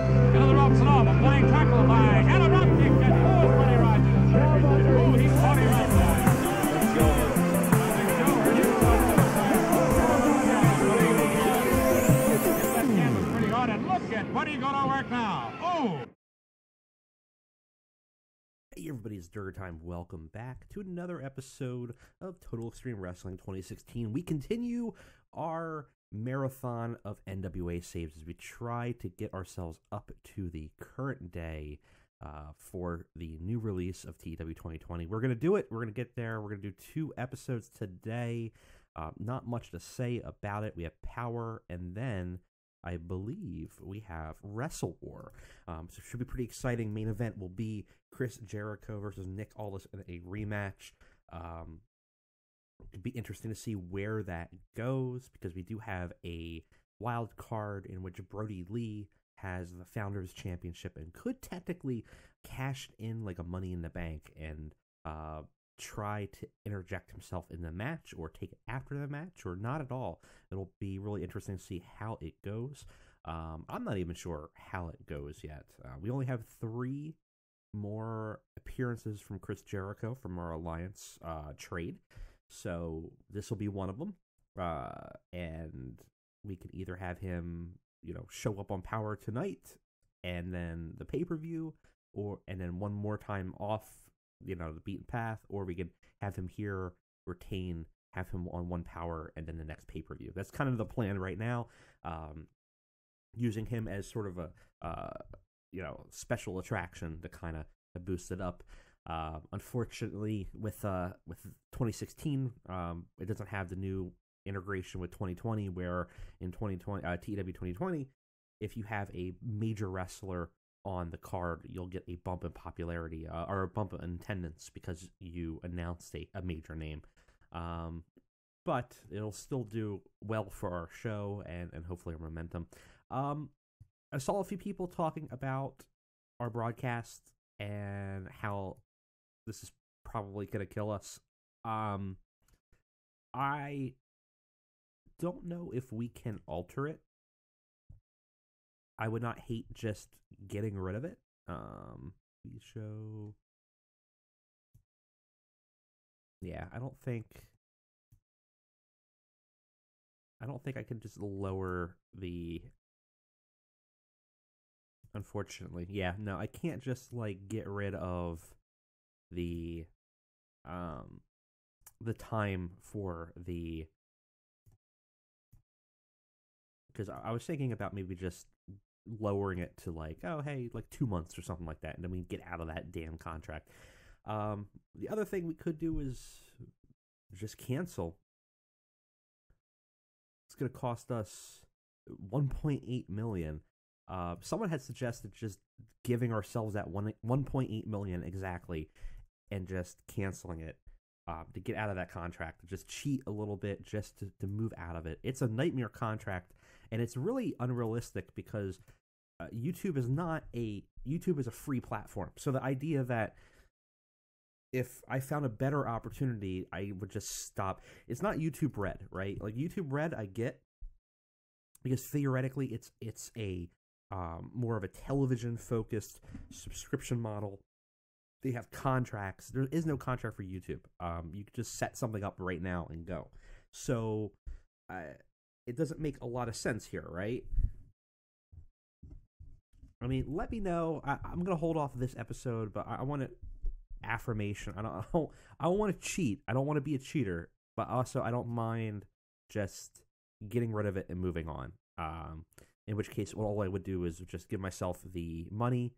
Into the ropes and off, a flying tackle by Adam Dropkick, and oh, Buddy Rogers. Oh, he's Buddy Rogers. Left hand was pretty hard, and look at Buddy going to work now. Oh! Hey everybody, it's Durger Time. Welcome back to another episode of Total Extreme Wrestling 2016. We continue our marathon of NWA saves as we try to get ourselves up to the current day for the new release of TEW 2020. We're going to do it. We're going to get there. We're going to do two episodes today. Not much to say about it. We have Power, and then I believe we have Wrestle War. So it should be pretty exciting. Main event will be Chris Jericho versus Nick Aldis in a rematch. It'd be interesting to see where that goes, because we do have a wild card in which Brodie Lee has the Founders Championship and could technically cash in like a Money in the Bank and try to interject himself in the match or take it after the match or not at all. It'll be really interesting to see how it goes. I'm not even sure how it goes yet. We only have three more appearances from Chris Jericho from our Alliance trade. So this will be one of them, and we can either have him, you know, show up on Power tonight, and then the pay-per-view, or and then one more time off, you know, the beaten path, or we can have him here, retain, have him on one Power, and then the next pay-per-view. That's kind of the plan right now, using him as sort of a, you know, special attraction to kind of boost it up. Unfortunately, with 2016, it doesn't have the new integration with 2020, where in 2020 TEW 2020, if you have a major wrestler on the card, you'll get a bump in popularity or a bump in attendance because you announced a major name. But it'll still do well for our show and hopefully our momentum. I saw a few people talking about our broadcast and how this is probably going to kill us. I don't know if we can alter it. I would not hate just getting rid of it. Show. Yeah, I don't think I can just lower the... Unfortunately, yeah, no, I can't just like get rid of the time for the, because I was thinking about maybe just lowering it to like, oh hey, like 2 months or something like that, and then we can get out of that damn contract. The other thing we could do is just cancel. It's gonna cost us $1.8 million. Someone had suggested just giving ourselves that 1.8 million exactly and just canceling it to get out of that contract, to just cheat a little bit, just to move out of it. It's a nightmare contract, and it's really unrealistic because YouTube is a free platform. So the idea that if I found a better opportunity, I would just stop. It's not YouTube Red, right? Like YouTube Red, I get, because theoretically it's a more of a television-focused subscription model. They have contracts. There is no contract for YouTube. You can just set something up right now and go. So it doesn't make a lot of sense here, right? I mean, let me know. I'm going to hold off this episode, but I want an affirmation. I don't want to cheat. I don't want to be a cheater, but also I don't mind just getting rid of it and moving on. In which case, all I would do is just give myself the money,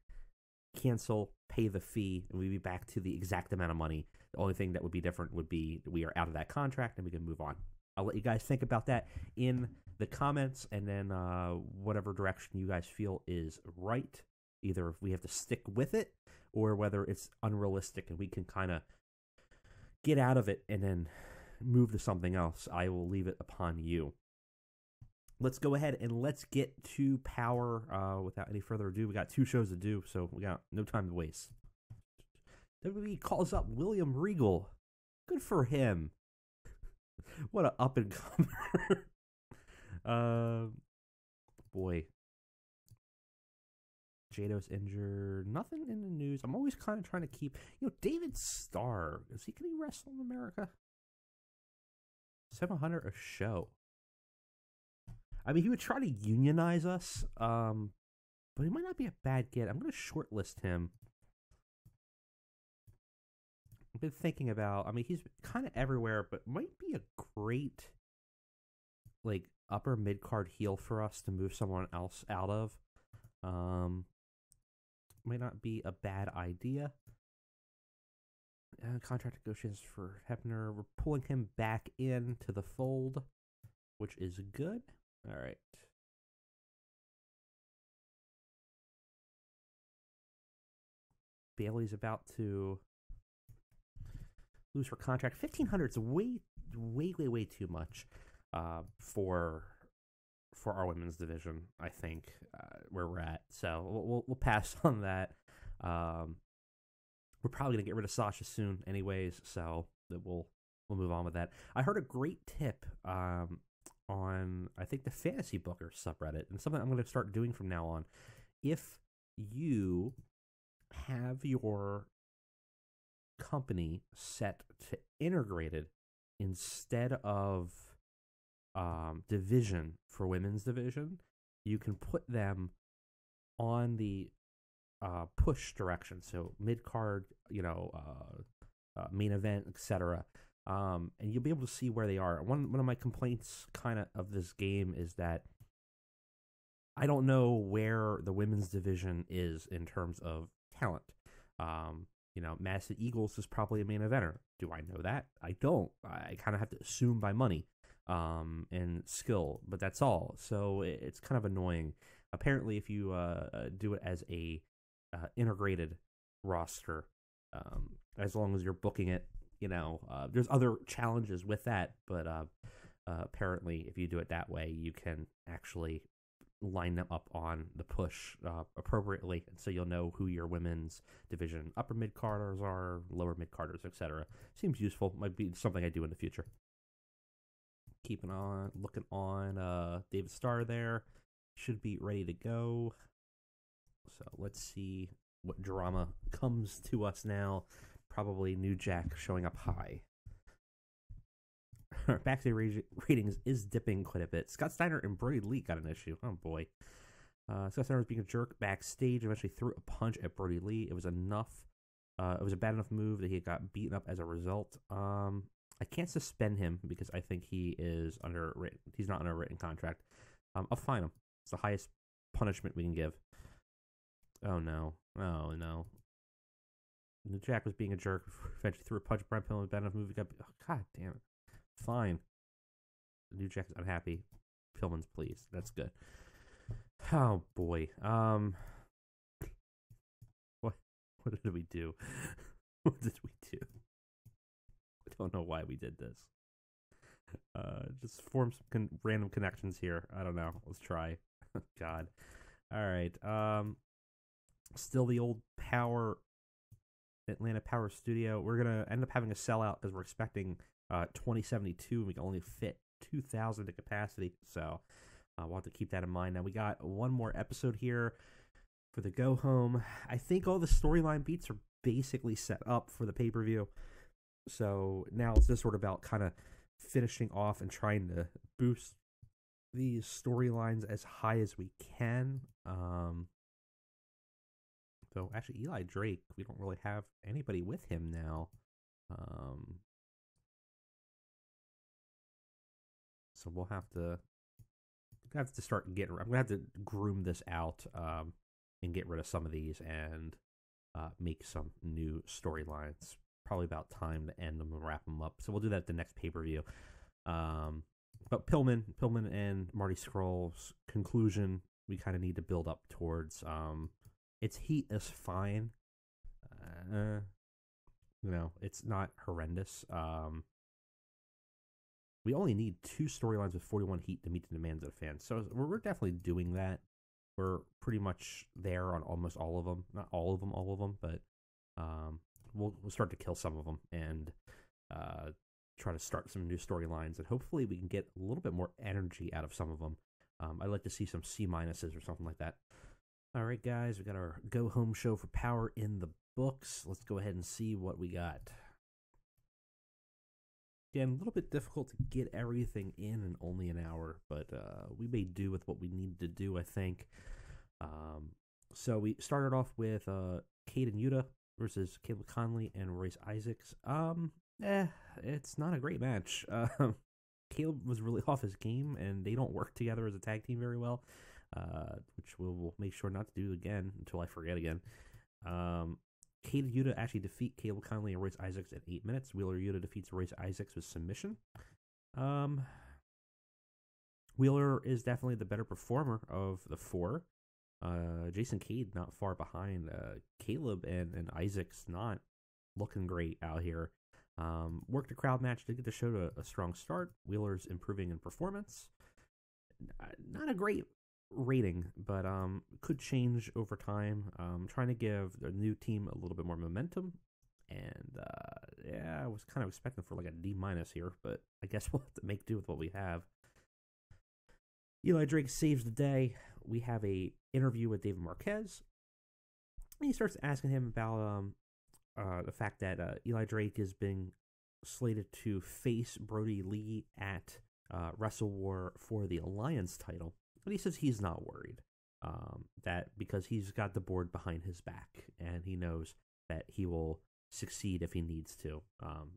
cancel, pay the fee, and we'd be back to the exact amount of money. The only thing that would be different would be we are out of that contract and we can move on. I'll let you guys think about that in the comments, and then whatever direction you guys feel is right, either if we have to stick with it or whether it's unrealistic and we can kind of get out of it and then move to something else. I will leave it upon you. Let's go ahead and let's get to Power without any further ado. We got two shows to do, so we got no time to waste. WWE calls up William Regal. Good for him. What an up-and-comer. Boy. Jado's injured. Nothing in the news. I'm always kind of trying to keep, you know, David Starr. Can he wrestle in America? 700 a show. I mean, he would try to unionize us, but he might not be a bad get. I'm going to shortlist him. I've been thinking about, I mean, he's kind of everywhere, but might be a great, like, upper mid-card heel for us to move someone else out of. Might not be a bad idea. Contract negotiations for Hebner. We're pulling him back into the fold, which is good. All right. Bailey's about to lose her contract. 1,500 is way too much for our women's division, I think, where we're at. So we'll pass on that. We're probably gonna get rid of Sasha soon, anyways. So that we'll move on with that. I heard a great tip on, I think, the Fantasy Booker subreddit, and something I'm gonna start doing from now on. If you have your company set to integrated instead of division for women's division, you can put them on the push direction, so mid card, you know, main event, etc. And you'll be able to see where they are. One of my complaints kind of this game is that I don't know where the women's division is in terms of talent. You know, Madison Eagles is probably a main eventer. Do I know that? I don't. I kind of have to assume by money and skill, but that's all. So it's kind of annoying. Apparently, if you do it as a integrated roster, as long as you're booking it, you know, there's other challenges with that. But apparently, if you do it that way, you can actually line them up on the push appropriately, and so you'll know who your women's division upper mid-carders are, lower mid-carders, etc. Seems useful. Might be something I do in the future. Keeping on, looking on David Starr there. Should be ready to go. So let's see what drama comes to us now. Probably New Jack showing up high. Backstage ratings is dipping quite a bit. Scott Steiner and Brodie Lee got an issue. Oh boy. Scott Steiner was being a jerk backstage, eventually threw a punch at Brodie Lee. It was enough. It was a bad enough move that he got beaten up as a result. I can't suspend him because I think he is underwritten. He's not under a written contract. I'll fine him. It's the highest punishment we can give. Oh no. Oh no. New Jack was being a jerk. Eventually threw a punch at Brian Pillman. Bad enough move. He got. Oh, god damn it. Fine. New Jack is unhappy. Pillman's pleased. That's good. Oh boy. What did we do? What did we do? I don't know why we did this. Just form some random connections here. I don't know. Let's try. God. All right. Still the old Power, Atlanta Power Studio. We're gonna end up having a sellout because we're expecting 2072, and we can only fit 2,000 to capacity, so we'll have to keep that in mind. Now, we got one more episode here for the go-home. I think all the storyline beats are basically set up for the pay-per-view, so now it's just sort of about kind of finishing off and trying to boost these storylines as high as we can. So, actually, Eli Drake, we don't really have anybody with him now. So we'll have to start getting. I'm gonna have to groom this out and get rid of some of these and make some new storylines. Probably about time to end them and wrap them up. So we'll do that at the next pay per view. But Pillman and Marty Scurll's conclusion, we kind of need to build up towards. Its heat is fine. You know, it's not horrendous. We only need 2 storylines with 41 heat to meet the demands of the fans. So we're definitely doing that. We're pretty much there on almost all of them. Not all of them, but we'll start to kill some of them and try to start some new storylines. And hopefully we can get a little bit more energy out of some of them. I'd like to see some C-minuses or something like that. All right, guys, we got our go home show for Power in the books. Let's go ahead and see what we got. Again, a little bit difficult to get everything in only an hour, but we made do with what we needed to do, I think. So we started off with Caden Yuta versus Caleb Conley and Royce Isaacs. It's not a great match. Caleb was really off his game, and they don't work together as a tag team very well, which we'll make sure not to do again until I forget again. Caden Yuta actually defeat Caleb Conley and Royce Isaacs at 8 minutes. Wheeler Yuta defeats Royce Isaacs with submission. Wheeler is definitely the better performer of the four. Jason Cade not far behind. Caleb and Isaacs not looking great out here. Worked a crowd match to get the show to a strong start. Wheeler's improving in performance. Not a great rating, but could change over time. Trying to give the new team a little bit more momentum, and yeah, I was kind of expecting for like a D minus here, but I guess we'll have to make do with what we have. Eli Drake saves the day. We have a interview with David Marquez, and he starts asking him about the fact that Eli Drake is being slated to face Brodie Lee at Wrestle War for the Alliance title. But he says he's not worried, that because he's got the board behind his back, and he knows that he will succeed if he needs to,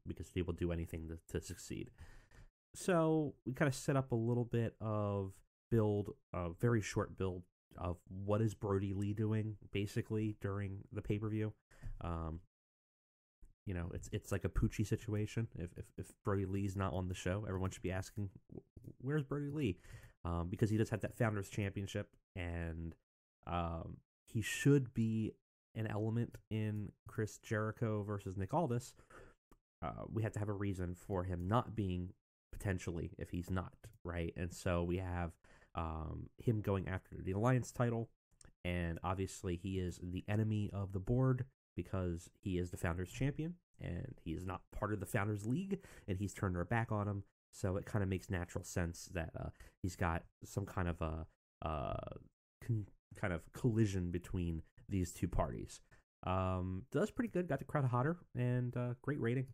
because they will do anything to succeed. So we kind of set up a little bit of build, a very short build of what is Brodie Lee doing basically during the pay-per-view. You know, it's like a Poochie situation. If Brodie Lee's not on the show, everyone should be asking, where's Brodie Lee? Because he does have that Founders Championship, and he should be an element in Chris Jericho versus Nick Aldis. We have to have a reason for him not being, potentially, if he's not, right? And so we have him going after the Alliance title, and obviously he is the enemy of the board, because he is the Founders Champion, and he is not part of the Founders League, and he's turned their back on him, so it kind of makes natural sense that he's got some kind of collision between these two parties. Does pretty good, got the crowd hotter, and great rating.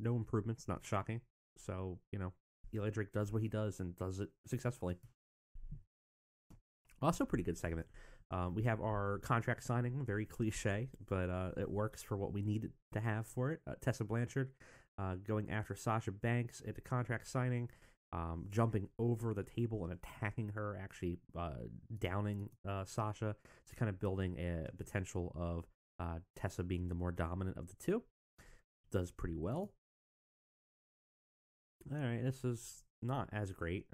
No improvements, not shocking. So, you know, Eli Drake does what he does, and does it successfully. Also pretty good segment. We have our contract signing, very cliche, but it works for what we needed to have for it. Tessa Blanchard going after Sasha Banks at the contract signing, jumping over the table and attacking her, actually downing Sasha. So kind of building a potential of Tessa being the more dominant of the two. Does pretty well. All right, this is not as great.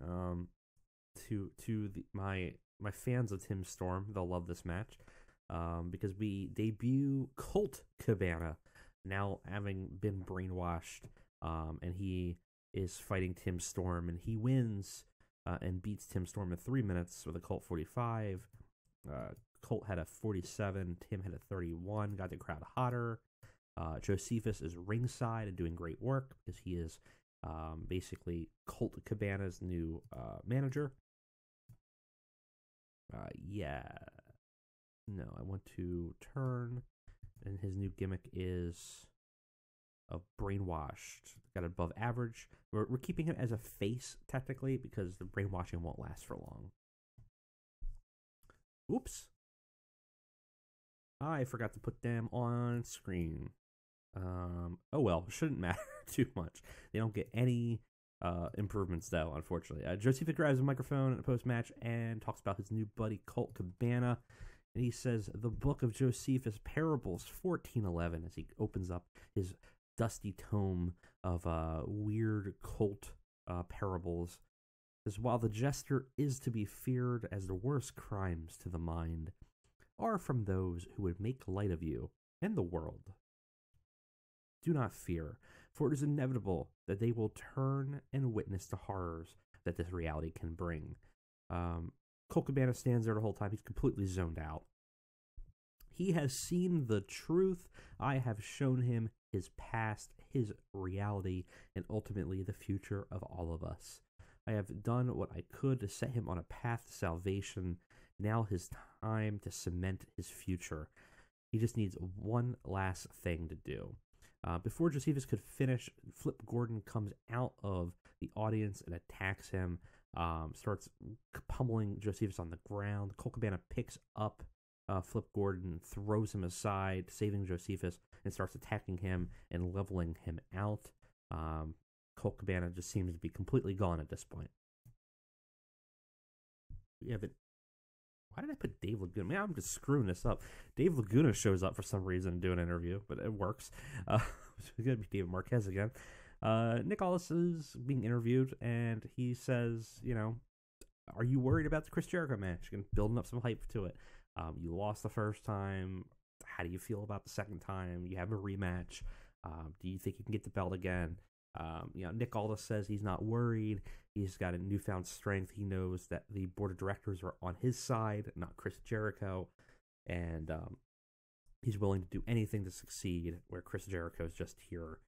My fans of Tim Storm, they'll love this match, because we debut Colt Cabana, now having been brainwashed, and he is fighting Tim Storm, and he wins and beats Tim Storm in 3 minutes with a Colt 45. Colt had a 47, Tim had a 31, got the crowd hotter. Josephus is ringside and doing great work, because he is basically Colt Cabana's new manager. I want to turn, and his new gimmick is a brainwashed, got above average. We're keeping him as a face technically, because the brainwashing won't last for long. Oops, I forgot to put them on screen. Oh well, shouldn't matter too much. They don't get any improvements, though, unfortunately. Josephus grabs a microphone in a post-match and talks about his new buddy Colt Cabana, and he says the book of Josephus Parables 1411 as he opens up his dusty tome of weird cult parables. It says, while the jester is to be feared, as the worst crimes to the mind are from those who would make light of you and the world. Do not fear, for it is inevitable that they will turn and witness the horrors that this reality can bring. Colt Cabana stands there the whole time. He's completely zoned out. He has seen the truth. I have shown him his past, his reality, and ultimately the future of all of us. I have done what I could to set him on a path to salvation, Now his time to cement his future. He just needs one last thing to do. Before Josephus could finish, Flip Gordon comes out of the audience and attacks him, starts pummeling Josephus on the ground. Colt Cabana picks up Flip Gordon, throws him aside, saving Josephus, and starts attacking him and leveling him out. Colt Cabana just seems to be completely gone at this point. Yeah, but why did I put Dave Laguna? Man, I'm just screwing this up. Dave Laguna shows up for some reason to do an interview, but it works. It's going to be David Marquez again. Nick Aldis is being interviewed, and he says, you know, are you worried about the Chris Jericho match? You're building up some hype to it. You lost the first time. How do you feel about the second time? You have a rematch. Do you think you can get the belt again? You know, Nick Aldis says he's not worried. He's got a newfound strength. He knows that the board of directors are on his side, not Chris Jericho, and he's willing to do anything to succeed. Where Chris Jericho is just here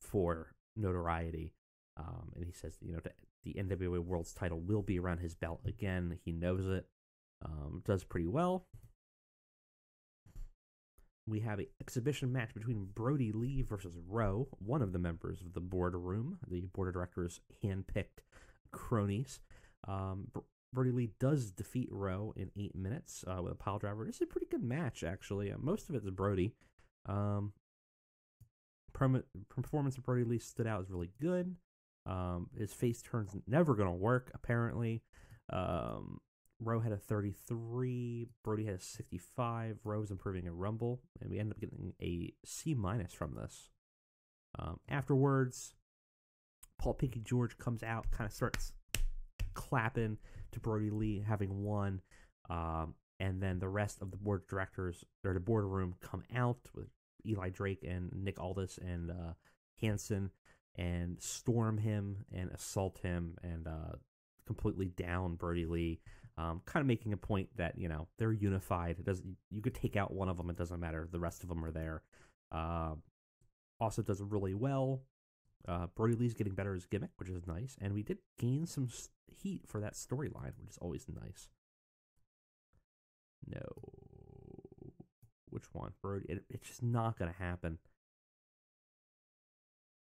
for notoriety, and he says, you know, the NWA World's title will be around his belt again. He knows it. Does pretty well. We have an exhibition match between Brodie Lee versus Rowe, one of the members of the boardroom, the board of directors' handpicked cronies. Brodie Lee does defeat Rowe in 8 minutes with a pile driver. This is a pretty good match, actually. Most of it is Brodie. Performance of Brodie Lee stood out as really good. His face turn's never going to work, apparently. Rowe had a 33, Brodie had a 65, Rowe's improving a Rumble, and we end up getting a C- from this. Afterwards, Paul Pinky George comes out, kind of starts clapping to Brodie Lee having won, and then the rest of the board of directors, or the boardroom, come out with Eli Drake and Nick Aldis and Hansen, and storm him and assault him and completely down Brodie Lee. Kind of making a point that, you know, they're unified. It doesn't, you could take out one of them, it doesn't matter. The rest of them are there. Also does really well. Brodie Lee's getting better as gimmick, which is nice. And we did gain some heat for that storyline, which is always nice. No. Which one? Brodie? It's just not going to happen.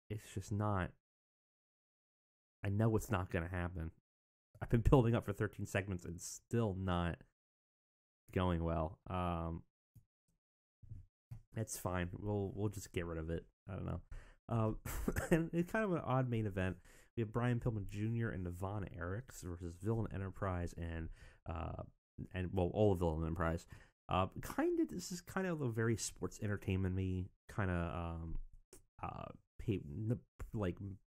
It's just not. I know it's not going to happen. I've been building up for 13 segments and still not going well. That's fine. We'll just get rid of it. I don't know. And it's kind of an odd main event. We have Brian Pillman Jr. and the Von Erichs versus Villain Enterprise and all of Villain Enterprise. This is kind of a very sports entertainment-y kind of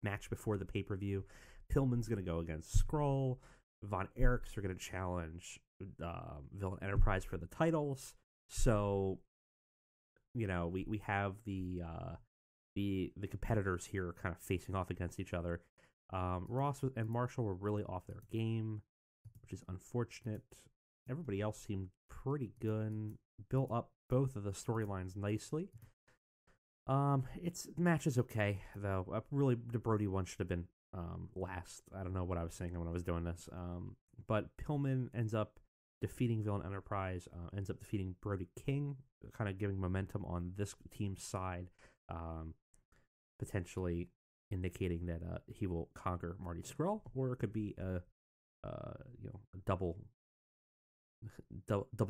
match before the pay-per-view. Pillman's going to go against Scurll. Von Erichs are going to challenge Villain Enterprise for the titles. So, you know, we have the competitors here kind of facing off against each other. Ross and Marshall were really off their game, which is unfortunate. Everybody else seemed pretty good. Built up both of the storylines nicely. It's match is okay though. Really, the Brodie one should have been last. I don't know what I was saying when I was doing this. But Pillman ends up defeating Villain Enterprise, ends up defeating Brody King, kind of giving momentum on this team's side, potentially indicating that he will conquer Marty Scurll, or it could be a double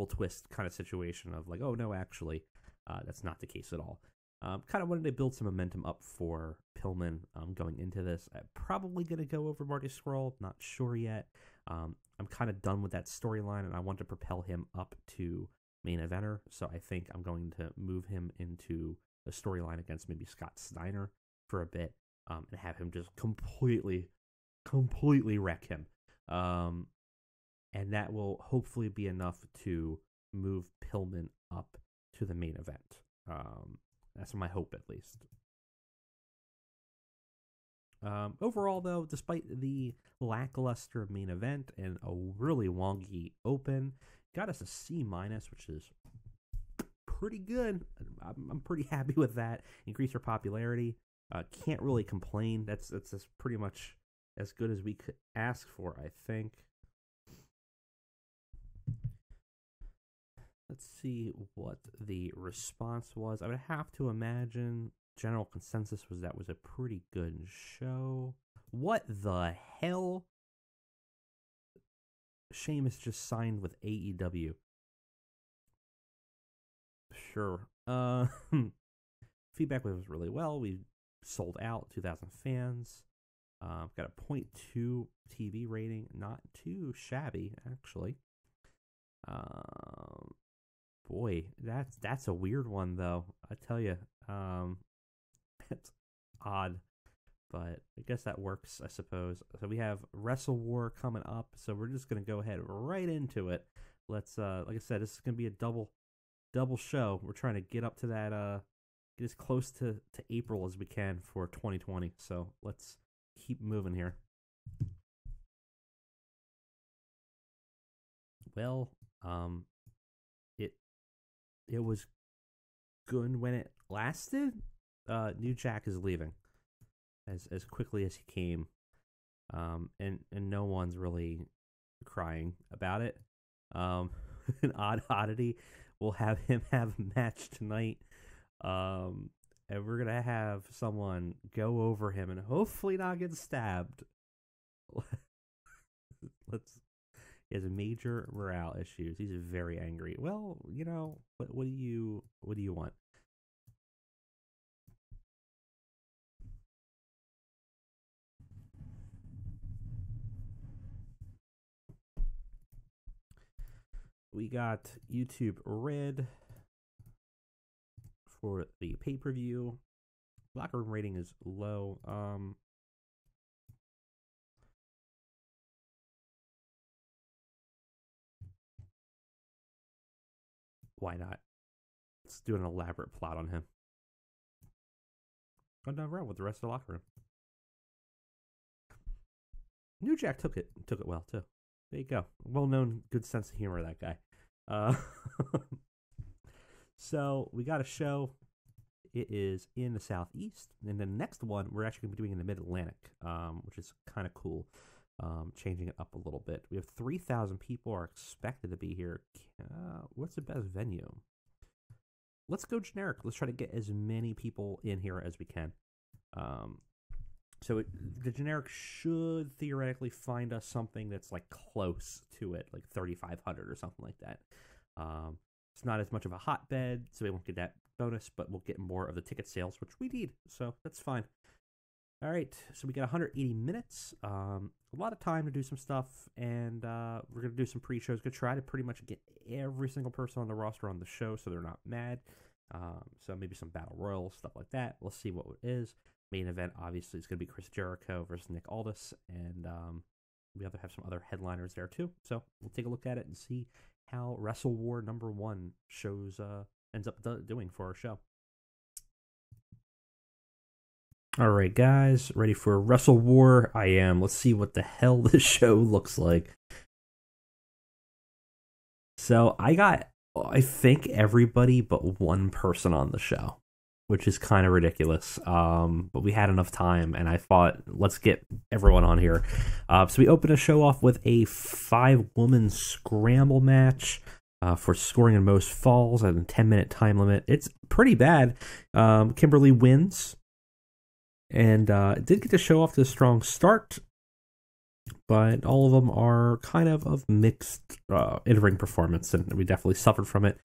twist kind of situation of like, oh no, actually, that's not the case at all. Kind of wanted to build some momentum up for Pillman going into this. I'm probably going to go over Marty Scurll. Not sure yet. I'm kind of done with that storyline, and I want to propel him up to main eventer. So I think I'm going to move him into a storyline against maybe Scott Steiner for a bit and have him just completely wreck him. And that will hopefully be enough to move Pillman up to the main event. That's my hope, at least. Overall, though, despite the lackluster main event and a really wonky open, got us a C-, which is pretty good. I'm pretty happy with that. Increased our popularity. Can't really complain. That's pretty much as good as we could ask for, I think. Let's see what the response was. I would have to imagine general consensus was that was a pretty good show. What the hell? Sheamus just signed with AEW. Sure. Feedback was really well. We sold out 2,000 fans. Got a 0.2 TV rating. Not too shabby, actually. Boy, that's a weird one, though. I tell you, that's odd, but I guess that works, I suppose. So we have Wrestle War coming up, so we're just gonna go ahead right into it. Let's, like I said, this is gonna be a double show. We're trying to get up to that, get as close to April as we can for 2020. So let's keep moving here. Well, it was good when it lasted. New Jack is leaving as quickly as he came, and no one's really crying about it. An odd oddity. We'll have him have a match tonight, and we're gonna have someone go over him and hopefully not get stabbed. He has major morale issues. He's very angry. Well, you know, what do you want? We got YouTube Red for the pay-per-view. Locker room rating is low. Why not? Let's do an elaborate plot on him. Gone down route with the rest of the locker room. New Jack took it well too. There you go. Well known, good sense of humor, that guy. So we got a show. It is in the Southeast, and the next one we're actually going to be doing in the Mid-Atlantic, which is kind of cool. Changing it up a little bit. We have 3,000 people are expected to be here. What's the best venue? Let's go generic. Let's try to get as many people in here as we can. So the generic should theoretically find us something that's like close to it, like 3,500 or something like that. It's not as much of a hotbed, so we won't get that bonus, but we'll get more of the ticket sales, which we need, so that's fine. All right, so we got 180 minutes, a lot of time to do some stuff, and we're going to do some pre-shows. Going to try to pretty much get every single person on the roster on the show so they're not mad. So maybe some battle royals, stuff like that. We'll see what it is. Main event, obviously, is going to be Chris Jericho versus Nick Aldis, and we have some other headliners there too. So we'll take a look at it and see how Wrestle War #1 shows ends up doing for our show. Alright guys, ready for Wrestle War? I am. Let's see what the hell this show looks like. So I think everybody but one person on the show, which is kind of ridiculous. But we had enough time and I thought, let's get everyone on here. So we opened the show off with a 5-woman scramble match. For scoring in most falls at a 10-minute time limit. It's pretty bad. Kimberly wins. And it did get to show off the strong start, but all of them are kind of mixed in-ring performance, and we definitely suffered from it.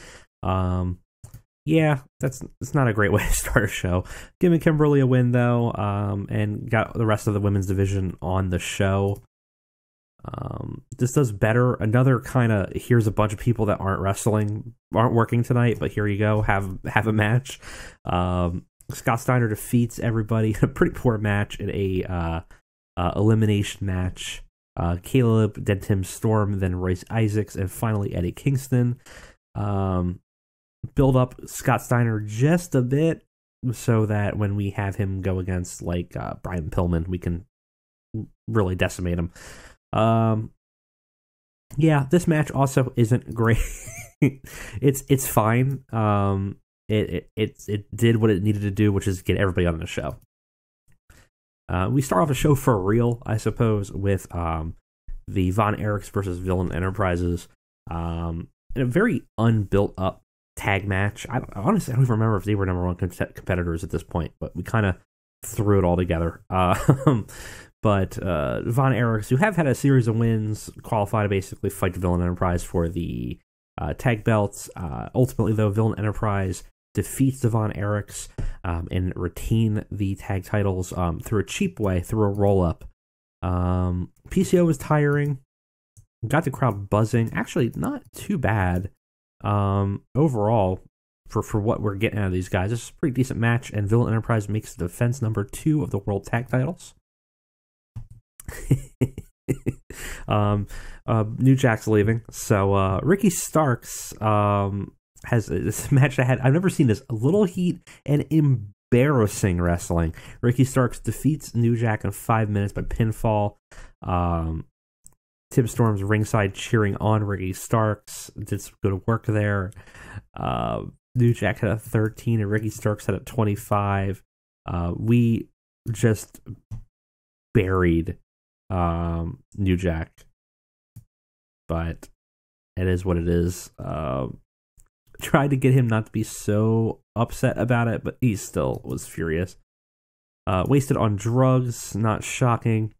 Yeah, it's not a great way to start a show. Giving Kimberly a win, though, and got the rest of the women's division on the show. This does better. Another kind of, here's a bunch of people that aren't working tonight, but here you go, have a match. Scott Steiner defeats everybody in a pretty poor match in a elimination match. Caleb, then Tim Storm, then Royce Isaacs, and finally Eddie Kingston. Build up Scott Steiner just a bit so that when we have him go against like Brian Pillman, we can really decimate him. Yeah, this match also isn't great. It's fine. It did what it needed to do, which is get everybody on the show. We start off a show for real, I suppose, with the Von Erichs versus Villain Enterprises. in a very unbuilt up tag match. Honestly, I don't even remember if they were number one competitors at this point, but we kind of threw it all together. But Von Erichs, who have had a series of wins, qualified to basically fight Villain Enterprise for the tag belts. Ultimately, though, Villain Enterprise defeats the Von Erichs and retain the tag titles through a cheap way, through a roll-up. PCO was tiring. Got the crowd buzzing. Actually, not too bad overall for what we're getting out of these guys. This is a pretty decent match, and Villain Enterprise makes the defense number 2 of the World Tag Titles. New Jack's leaving, so Ricky Starks has this match. I've never seen this. A little heat and embarrassing wrestling. Ricky Starks defeats New Jack in 5 minutes by pinfall. Tim Storm's ringside cheering on Ricky Starks. Did some good work there. New Jack had a 13 and Ricky Starks had a 25. We just buried New Jack, but it is what it is. Tried to get him not to be so upset about it, but he still was furious. Wasted on drugs, not shocking.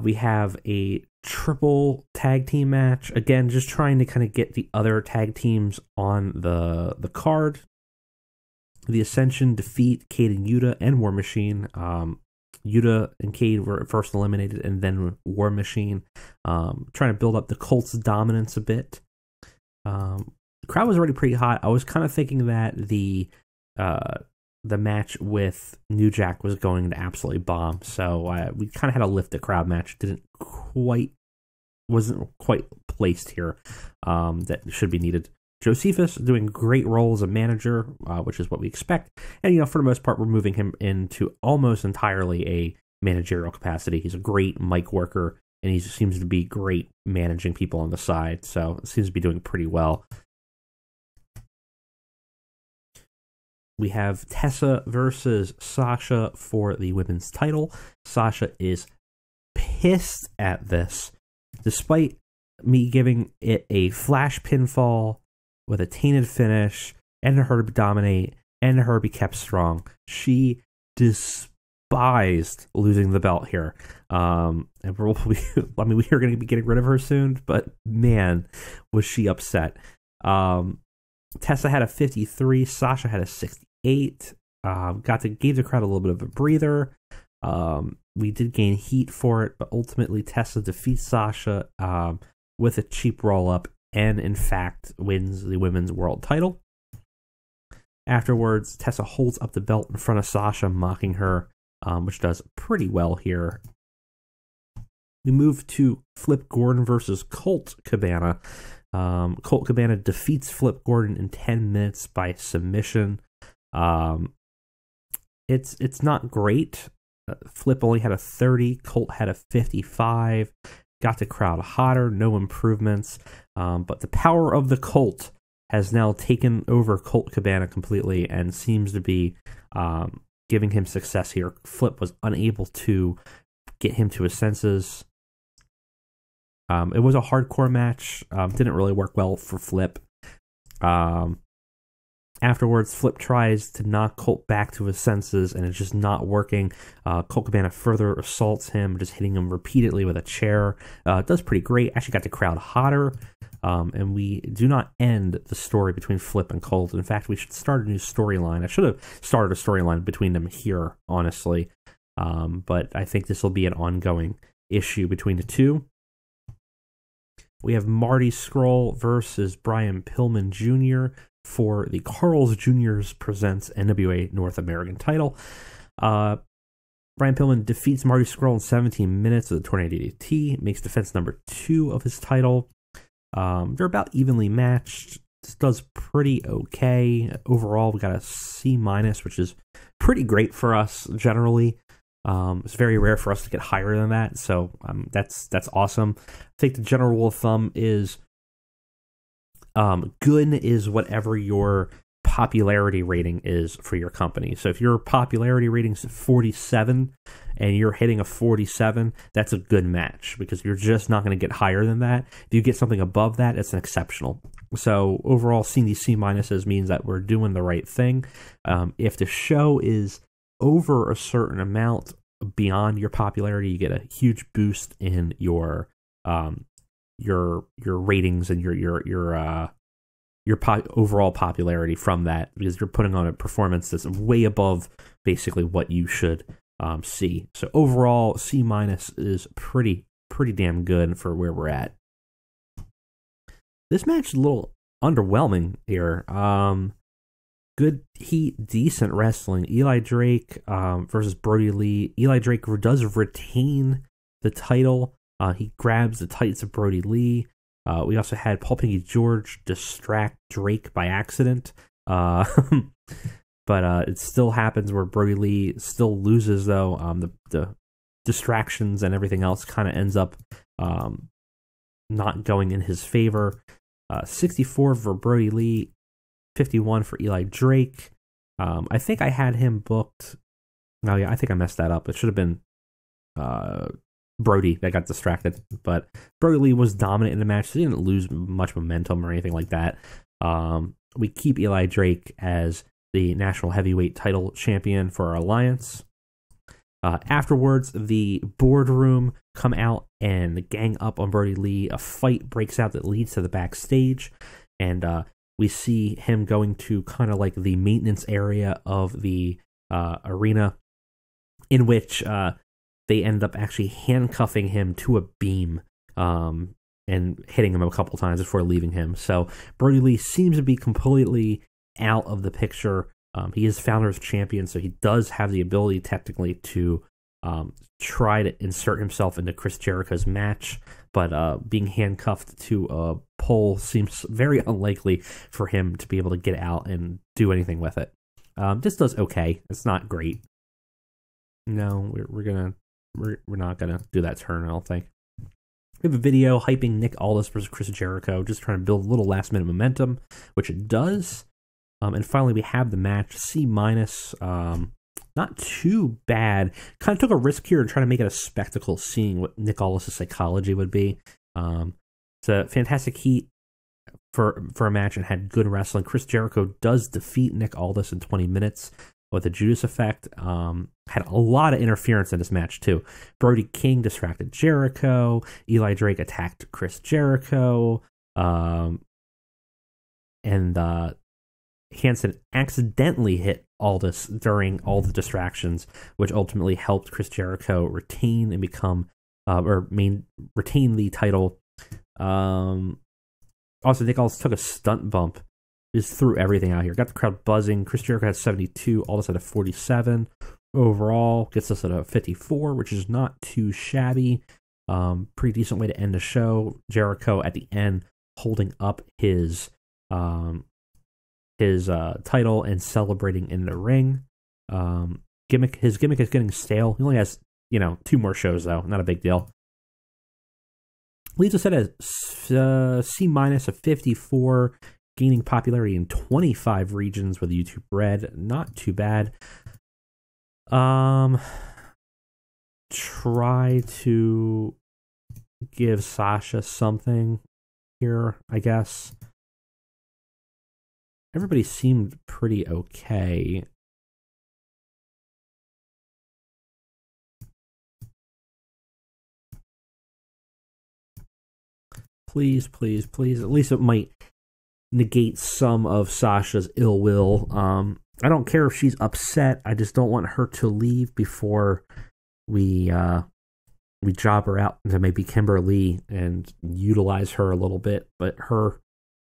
We have a triple tag team match. Again, just trying to kind of get the other tag teams on the card. The Ascension defeat Cade and Yuta and War Machine. Yuta and Cade were first eliminated and then War Machine. Trying to build up the Colt's dominance a bit. The crowd was already pretty hot. I was kind of thinking that the match with New Jack was going to absolutely bomb, so we kind of had to lift the crowd match. Wasn't quite placed here. That should be needed. Josephus doing great role as a manager, which is what we expect, and for the most part, we're moving him into almost entirely a managerial capacity. He's a great mic worker, and he seems to be great managing people on the side, so it seems to be doing pretty well. We have Tessa versus Sasha for the women's title. Sasha is pissed at this. Despite me giving it a flash pinfall with a tainted finish and her to dominate and her to be kept strong, she despised losing the belt here. And we are going to be getting rid of her soon, but man, was she upset. Tessa had a 53. Sasha had a 68. Gave the crowd a little bit of a breather. We did gain heat for it, but ultimately Tessa defeats Sasha with a cheap roll-up and, in fact, wins the Women's World title. Afterwards, Tessa holds up the belt in front of Sasha, mocking her, which does pretty well here. We move to Flip Gordon versus Colt Cabana. Colt Cabana defeats Flip Gordon in 10 minutes by submission. It's not great. Flip only had a 30. Colt had a 55. Got the crowd hotter. No improvements. But the power of the Colt has now taken over Colt Cabana completely and seems to be giving him success here. Flip was unable to get him to his senses. It was a hardcore match. Didn't really work well for Flip. Afterwards, Flip tries to knock Colt back to his senses, and it's just not working. Colt Cabana further assaults him, just hitting him repeatedly with a chair. Does pretty great. Actually got the crowd hotter. And we do not end the story between Flip and Colt. In fact, we should start a new storyline. I should have started a storyline between them here, honestly. But I think this will be an ongoing issue between the two. We have Marty Scurll versus Brian Pillman Jr. for the Carl's Jr.'s Presents NWA North American title. Brian Pillman defeats Marty Scurll in 17 minutes with a Tornado DDT, makes defense number 2 of his title. They're about evenly matched. This does pretty okay. Overall, we got a C-, which is pretty great for us generally. It's very rare for us to get higher than that, so that's awesome. I think the general rule of thumb is good is whatever your popularity rating is for your company. So if your popularity rating is 47 and you're hitting a 47, that's a good match, because you're just not going to get higher than that. If you get something above that, it's an exceptional. So overall, seeing these C minuses means that we're doing the right thing. If the show is over a certain amount beyond your popularity, you get a huge boost in your ratings and your overall popularity from that, because you're putting on a performance that's way above basically what you should see. So overall, C minus is pretty damn good for where we're at. This match is a little underwhelming here. Good heat, decent wrestling. Eli Drake versus Brodie Lee. Eli Drake does retain the title. He grabs the tights of Brodie Lee. We also had Paul Pinky George distract Drake by accident. But it still happens where Brodie Lee still loses, though. The distractions and everything else kind of ends up not going in his favor. 64 for Brodie Lee, 51 for Eli Drake. I think I had him booked. Oh, yeah, I think I messed that up. It should have been... Brody that got distracted, but Brodie Lee was dominant in the match, so he didn't lose much momentum or anything like that. We keep Eli Drake as the National Heavyweight Title Champion for our alliance. Afterwards, the boardroom come out and gang up on Brodie Lee. A fight breaks out that leads to the backstage, and we see him going to kind of like the maintenance area of the arena, in which they ended up actually handcuffing him to a beam and hitting him a couple times before leaving him. So Brodie Lee seems to be completely out of the picture. He is Founders Champion, so he does have the ability technically to try to insert himself into Chris Jericho's match, but being handcuffed to a pole seems very unlikely for him to be able to get out and do anything with it. This does okay. It's not great. No, we're not gonna do that turn, I don't think. We have a video hyping Nick Aldis versus Chris Jericho, just trying to build a little last minute momentum, which it does. And finally we have the match, C minus. Not too bad. Kind of took a risk here and trying to make it a spectacle, seeing what Nick Aldis' psychology would be. It's a fantastic heat for a match and had good wrestling. Chris Jericho does defeat Nick Aldis in 20 minutes. With the Judas effect, had a lot of interference in this match too. Brody King distracted Jericho. Eli Drake attacked Chris Jericho, and Hansen accidentally hit Aldis during all the distractions, which ultimately helped Chris Jericho retain and become retain the title. Also, Nick Aldis took a stunt bump. Just threw everything out here. Got the crowd buzzing. Chris Jericho had 72. Aldis had a 47. Overall, gets us at a 54, which is not too shabby. Pretty decent way to end the show. Jericho at the end holding up his title and celebrating in the ring. His gimmick is getting stale. He only has, 2 more shows, though. Not a big deal. Leaves us at a C minus, a 54. Gaining popularity in 25 regions with YouTube Red. Not too bad. Try to give Sasha something here, I guess. Everybody seemed pretty okay. Please, please, please. At least it might negate some of Sasha's ill will. I don't care if she's upset. I just don't want her to leave before we job her out to maybe Kimberly and utilize her a little bit. But we're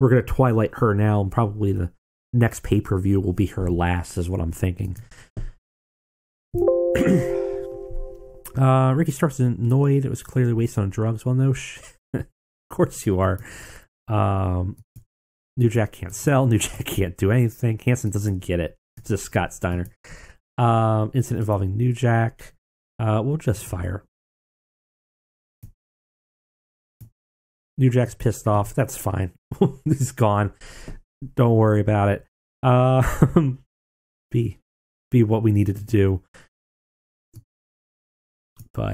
gonna twilight her now, and probably the next pay-per-view will be her last, is what I'm thinking. Ricky Starks is annoyed. It was clearly wasted on drugs. Well, no shit. Of course you are. New Jack can't sell. New Jack can't do anything. Hansen doesn't get it. It's just Scott Steiner. Incident involving New Jack. We'll just fire. New Jack's pissed off. That's fine. He's gone. Don't worry about it. Be what we needed to do. But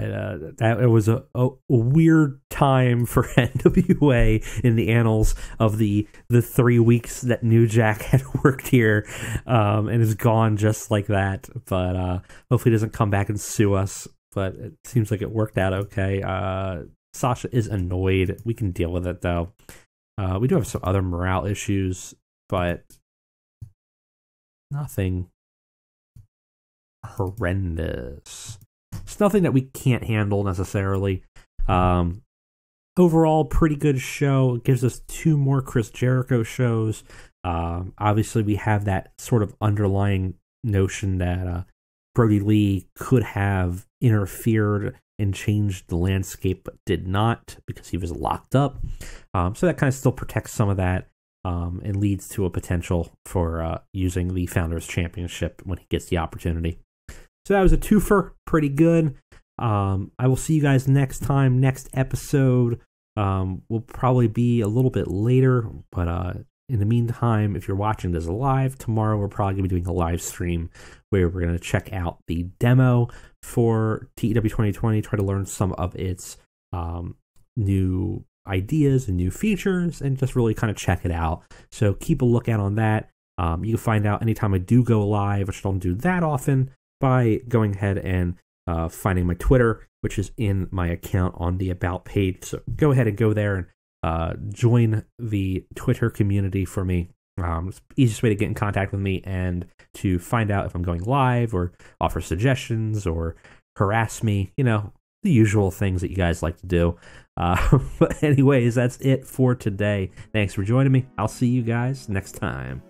that it was a weird time for NWA in the annals of the 3 weeks that New Jack had worked here, and is gone just like that. But hopefully he doesn't come back and sue us. But it seems like it worked out okay. Sasha is annoyed. We can deal with it, though. We do have some other morale issues, but nothing horrendous. It's nothing that we can't handle necessarily. Overall, pretty good show. It gives us two more Chris Jericho shows. Obviously, we have that sort of underlying notion that Brodie Lee could have interfered and changed the landscape, but did not because he was locked up. So that kind of still protects some of that, and leads to a potential for using the Founders Championship when he gets the opportunity. So that was a twofer. Pretty good. I will see you guys next time. Next episode will probably be a little bit later, but in the meantime, if you're watching this live, tomorrow we're probably going to be doing a live stream where we're going to check out the demo for TEW 2020, try to learn some of its new ideas and new features, and just really kind of check it out. So keep a lookout on that. You can find out anytime I do go live, which I don't do that often, by going ahead and finding my Twitter, which is in my account on the About page. So go ahead and go there and join the Twitter community for me. It's the easiest way to get in contact with me and to find out if I'm going live or offer suggestions or harass me, you know, the usual things that you guys like to do. But anyways, that's it for today. Thanks for joining me. I'll see you guys next time.